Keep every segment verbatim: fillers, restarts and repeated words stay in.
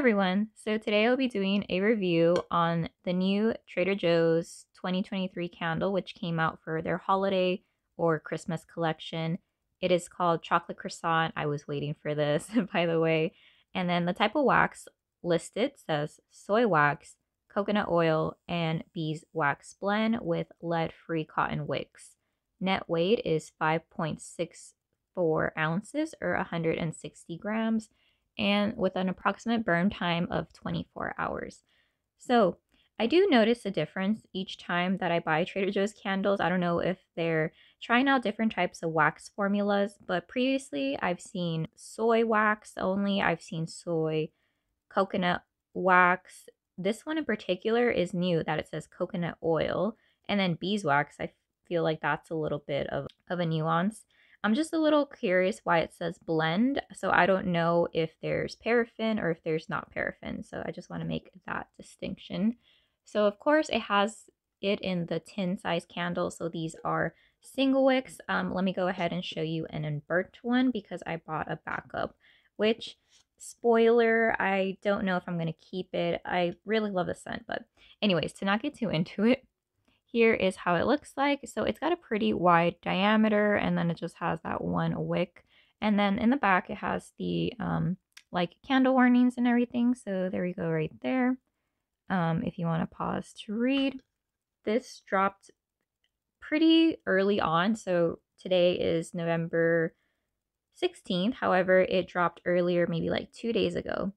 everyone! So today I'll be doing a review on the new Trader Joe's twenty twenty-three candle, which came out for their holiday or Christmas collection. It is called Chocolate Croissant. I was waiting for this, by the way. And then the type of wax listed says soy wax, coconut oil, and beeswax blend with lead-free cotton wicks. Net weight is five point six four ounces or one hundred sixty grams, and with an approximate burn time of twenty-four hours. So I do notice a difference each time that I buy Trader Joe's candles. I don't know if they're trying out different types of wax formulas, but previously I've seen soy wax only. I've seen soy, coconut wax. This one in particular is new, that it says coconut oil, and then beeswax. I feel like that's a little bit of, of a nuance. I'm just a little curious why it says blend, so I don't know if there's paraffin or if there's not paraffin, so I just want to make that distinction. So of course it has it in the tin size candle, so these are single wicks. Um, let me go ahead and show you an unburnt one because I bought a backup, which, spoiler, I don't know if I'm going to keep it. I really love the scent, but anyways, to not get too into it, here is how it looks like. So it's got a pretty wide diameter, and then it just has that one wick. And then in the back, it has the um, like candle warnings and everything. So there we go right there. Um, if you want to pause to read, this dropped pretty early on. So today is November sixteenth. However, it dropped earlier, maybe like two days ago.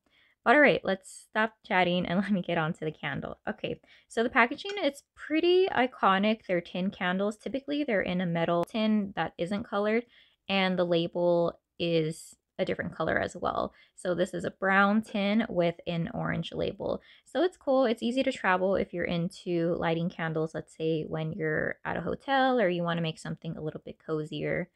But all right, let's stop chatting and let me get on to the candle. Okay, so the packaging, it's pretty iconic. They're tin candles. Typically, they're in a metal tin that isn't colored, and the label is a different color as well. So this is a brown tin with an orange label. So it's cool. It's easy to travel if you're into lighting candles, let's say when you're at a hotel or you want to make something a little bit cozier.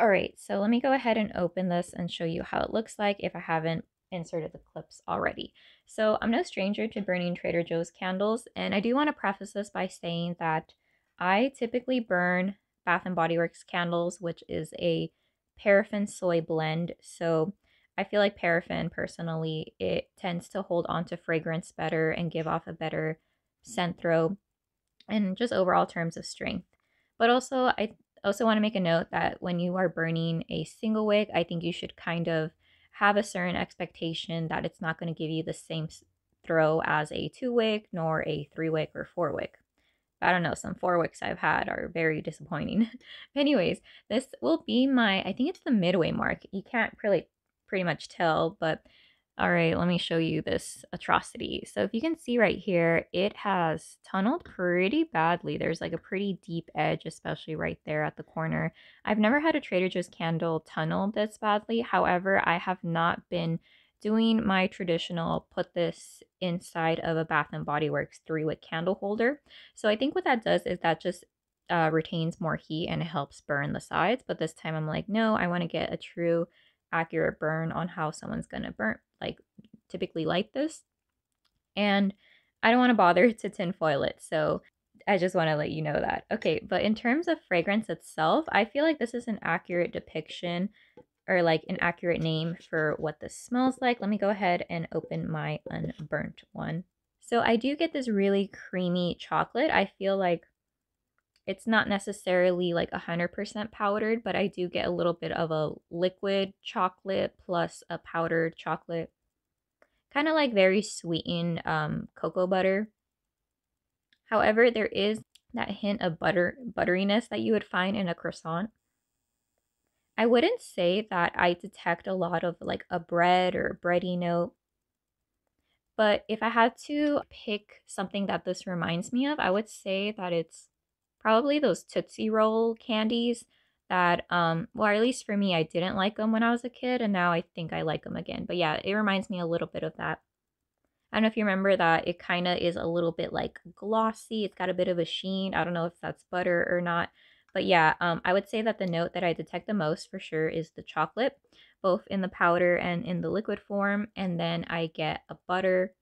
All right, so let me go ahead and open this and show you how it looks like if I haven't inserted the clips already. So I'm no stranger to burning Trader Joe's candles, and I do want to preface this by saying that I typically burn Bath and Body Works candles, which is a paraffin soy blend. So I feel like paraffin, personally, it tends to hold on to fragrance better and give off a better scent throw and just overall terms of strength. But also, I also want to make a note that when you are burning a single wick, I think you should kind of have a certain expectation that it's not going to give you the same throw as a two wick nor a three wick or four wick. I don't know, some four wicks I've had are very disappointing. Anyways, this will be my, I think it's the midway mark. You can't really pretty much tell, but all right, let me show you this atrocity. So if you can see right here, it has tunneled pretty badly. There's like a pretty deep edge, especially right there at the corner. I've never had a Trader Joe's candle tunnel this badly. However, I have not been doing my traditional put this inside of a Bath and Body Works three-wick candle holder. So I think what that does is that just uh, retains more heat and helps burn the sides. But this time I'm like, no, I want to get a true accurate burn on how someone's going to burn, like typically light this, and I don't want to bother to tinfoil it, so I just want to let you know that. Okay, but in terms of fragrance itself, I feel like this is an accurate depiction or like an accurate name for what this smells like. Let me go ahead and open my unburnt one. So I do get this really creamy chocolate. I feel like it's not necessarily like one hundred percent powdered, but I do get a little bit of a liquid chocolate plus a powdered chocolate. Kind of like very sweetened um, cocoa butter. However, there is that hint of butter butteriness that you would find in a croissant. I wouldn't say that I detect a lot of like a bread or a bready note. But if I had to pick something that this reminds me of, I would say that it's probably those Tootsie Roll candies that, um, well, at least for me, I didn't like them when I was a kid, and now I think I like them again. But yeah, it reminds me a little bit of that. I don't know if you remember that it kind of is a little bit like glossy. It's got a bit of a sheen. I don't know if that's butter or not. But yeah, um, I would say that the note that I detect the most for sure is the chocolate, both in the powder and in the liquid form. And then I get a butter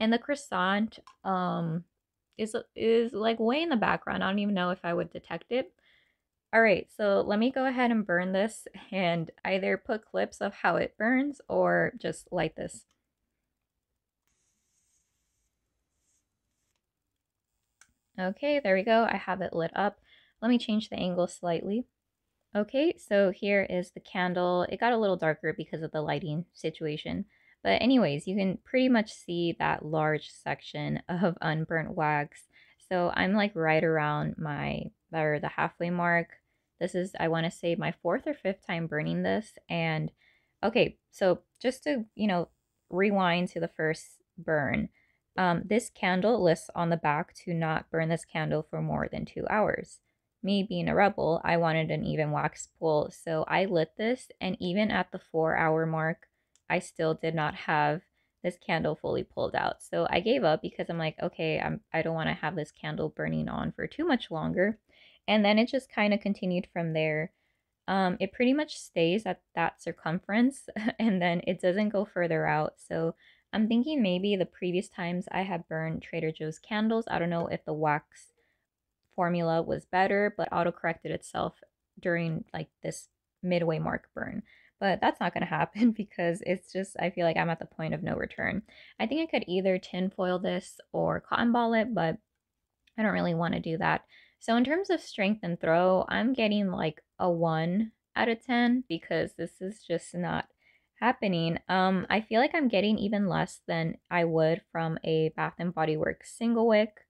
and the croissant. Um... Is, is like way in the background. I don't even know if I would detect it. All right, so let me go ahead and burn this and either put clips of how it burns or just light this. Okay, there we go. I have it lit up. Let me change the angle slightly. Okay, so here is the candle. It got a little darker because of the lighting situation. But anyways, you can pretty much see that large section of unburnt wax. So I'm like right around my, or the halfway mark. This is, I want to say, my fourth or fifth time burning this. And okay, so just to, you know, rewind to the first burn. Um, this candle lists on the back to not burn this candle for more than two hours. Me being a rebel, I wanted an even wax pool, so I lit this, and even at the four hour mark, I still did not have this candle fully pulled out. So I gave up because I'm like, okay, I'm, I don't want to have this candle burning on for too much longer. And then it just kind of continued from there. Um, it pretty much stays at that circumference, and then it doesn't go further out. So I'm thinking maybe the previous times I had burned Trader Joe's candles, I don't know if the wax formula was better, but auto-corrected itself during like this midway mark burn. But that's not going to happen because it's just, I feel like I'm at the point of no return. I think I could either tin foil this or cotton ball it, but I don't really want to do that. So in terms of strength and throw, I'm getting like a one out of ten because this is just not happening. Um, I feel like I'm getting even less than I would from a Bath and Body Works single wick.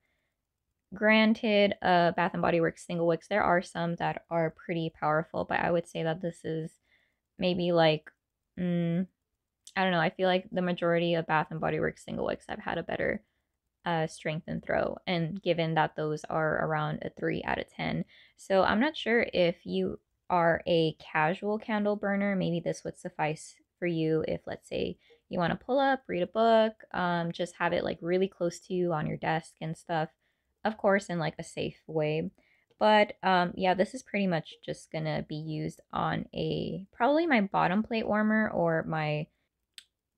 Granted, uh, Bath and Body Works single wicks, there are some that are pretty powerful, but I would say that this is maybe like, mm, I don't know, I feel like the majority of Bath and Body Works single wicks I've had a better uh, strength and throw, and given that those are around a three out of ten. So I'm not sure if you are a casual candle burner, maybe this would suffice for you if, let's say, you want to pull up, read a book, um, just have it like really close to you on your desk and stuff, of course, in like a safe way. But um, yeah, this is pretty much just gonna be used on a, probably my bottom plate warmer or my,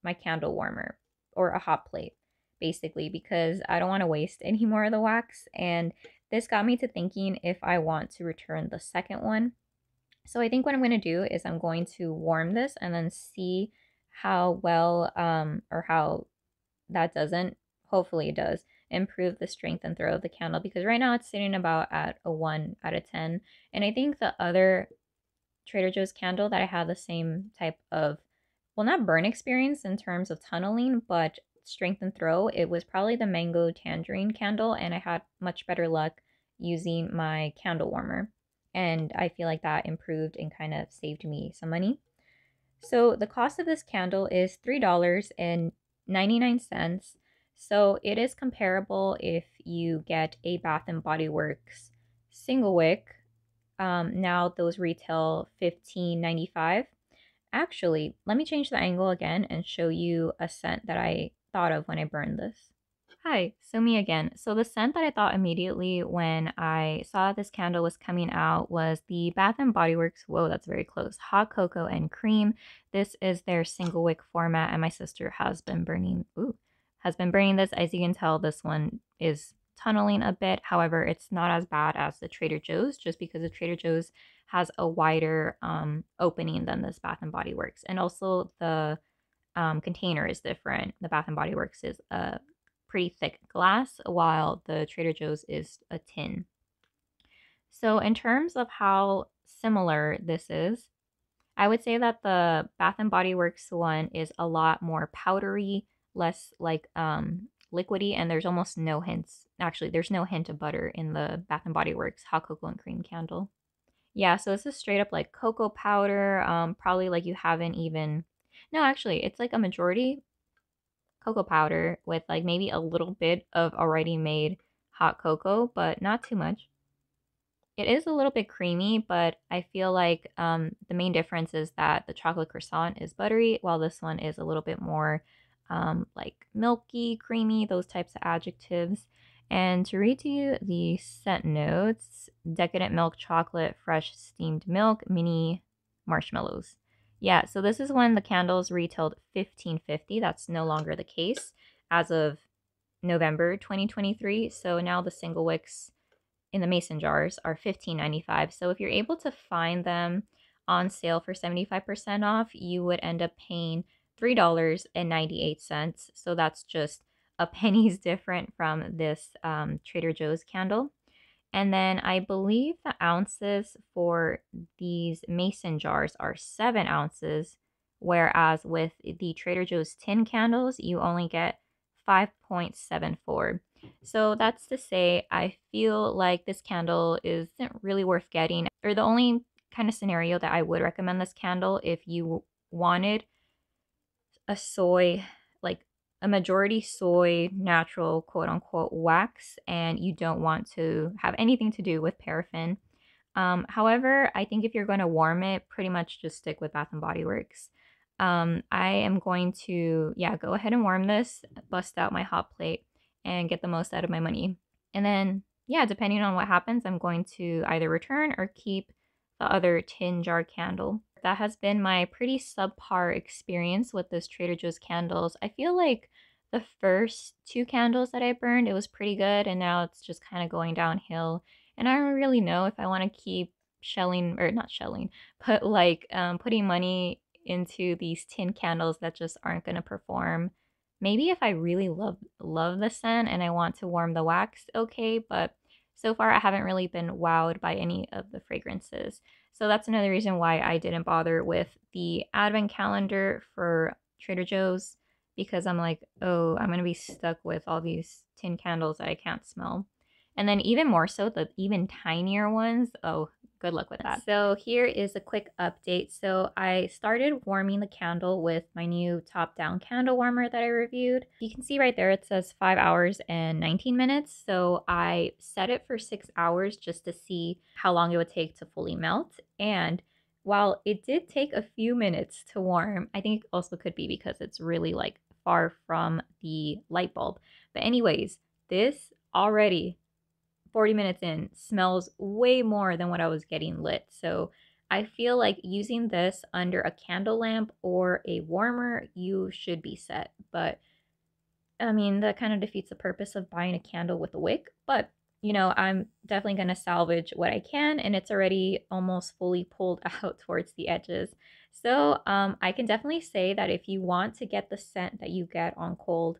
my candle warmer or a hot plate, basically, because I don't want to waste any more of the wax. And this got me to thinking if I want to return the second one. So I think what I'm going to do is I'm going to warm this and then see how well um, or how that doesn't, hopefully it does, improve the strength and throw of the candle, because right now it's sitting about at a one out of ten. And I think the other Trader Joe's candle that I had the same type of, well, not burn experience in terms of tunneling, but strength and throw, it was probably the mango tangerine candle, and I had much better luck using my candle warmer. And I feel like that improved and kind of saved me some money. So the cost of this candle is three dollars and ninety-nine cents. So it is comparable if you get a Bath and Body Works single wick. Um, now those retail fifteen ninety-five. Actually, let me change the angle again and show you a scent that I thought of when I burned this. Hi, so me again. So the scent that I thought immediately when I saw this candle was coming out was the Bath and Body Works, whoa, that's very close, Hot Cocoa and Cream. This is their single wick format, and my sister has been burning, ooh, has been burning this. As you can tell, this one is tunneling a bit. However, it's not as bad as the Trader Joe's, just because the Trader Joe's has a wider um, opening than this Bath and Body Works. And also the um, container is different. The Bath and Body Works is a pretty thick glass, while the Trader Joe's is a tin. So in terms of how similar this is, I would say that the Bath and Body Works one is a lot more powdery, less like um liquidy, and there's almost no hints, actually there's no hint of butter in the Bath and Body Works Hot Cocoa and Cream candle. Yeah, so this is straight up like cocoa powder, um probably like you haven't even, no, actually it's like a majority cocoa powder with like maybe a little bit of already made hot cocoa, but not too much. It is a little bit creamy, but I feel like um the main difference is that the Chocolate Croissant is buttery, while this one is a little bit more Um, like milky, creamy, those types of adjectives. And to read to you the scent notes: decadent milk chocolate, fresh steamed milk, mini marshmallows. Yeah, so this is when the candles retailed fifteen fifty. That's no longer the case as of November twenty twenty-three. So now the single wicks in the mason jars are fifteen ninety-five. So if you're able to find them on sale for seventy-five percent off, you would end up paying three dollars and ninety-eight cents. So that's just a penny's different from this um, Trader Joe's candle. And then I believe the ounces for these mason jars are seven ounces, whereas with the Trader Joe's tin candles, you only get five point seven four. So that's to say, I feel like this candle isn't really worth getting, or the only kind of scenario that I would recommend this candle if you wanted a soy, like a majority soy natural quote unquote wax, and you don't want to have anything to do with paraffin. Um, however, I think if you're going to warm it, pretty much just stick with Bath and Body Works. Um, I am going to, yeah, go ahead and warm this, bust out my hot plate and get the most out of my money. And then, yeah, depending on what happens, I'm going to either return or keep the other tin jar candle. That has been my pretty subpar experience with this Trader Joe's candles. I feel like the first two candles that I burned, it was pretty good, and now it's just kind of going downhill. And I don't really know if I want to keep shelling, or not shelling, but like um, putting money into these tin candles that just aren't going to perform. Maybe if I really love, love the scent and I want to warm the wax, okay, but so far I haven't really been wowed by any of the fragrances. So that's another reason why I didn't bother with the advent calendar for Trader Joe's, because I'm like, oh, I'm going to be stuck with all these tin candles that I can't smell. And then even more so, the even tinier ones, oh, good luck with that. So here is a quick update. So I started warming the candle with my new top-down candle warmer that I reviewed. You can see right there it says five hours and nineteen minutes. So I set it for six hours just to see how long it would take to fully melt. And while it did take a few minutes to warm, I think it also could be because it's really like far from the light bulb. But anyways, this already forty minutes in smells way more than what I was getting lit. So I feel like using this under a candle lamp or a warmer, you should be set. But I mean, that kind of defeats the purpose of buying a candle with a wick. But you know, I'm definitely going to salvage what I can, and it's already almost fully pulled out towards the edges. So um, I can definitely say that if you want to get the scent that you get on cold,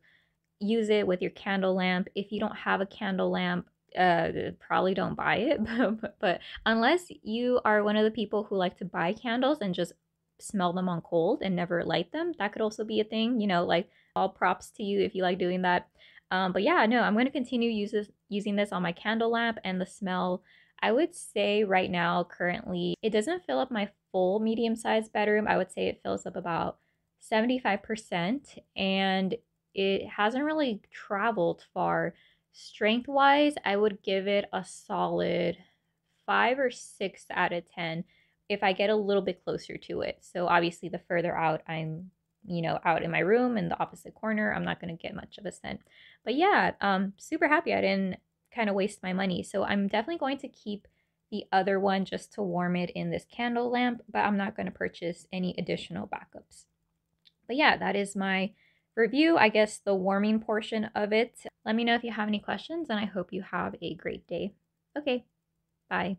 use it with your candle lamp. If you don't have a candle lamp, uh probably don't buy it, but, but, but unless you are one of the people who like to buy candles and just smell them on cold and never light them, that could also be a thing, you know, like all props to you if you like doing that. Um but yeah, no, I'm going to continue uses using this on my candle lamp, and the smell, I would say right now currently it doesn't fill up my full medium-sized bedroom. I would say it fills up about seventy-five percent, and it hasn't really traveled far. Strength wise, I would give it a solid five or six out of ten if I get a little bit closer to it. So obviously the further out I'm, you know, out in my room in the opposite corner, I'm not going to get much of a scent. But yeah, um, super happy I didn't kind of waste my money. So I'm definitely going to keep the other one just to warm it in this candle lamp, but I'm not going to purchase any additional backups. But yeah, that is my review, I guess, the warming portion of it. Let me know if you have any questions, and I hope you have a great day. Okay, bye.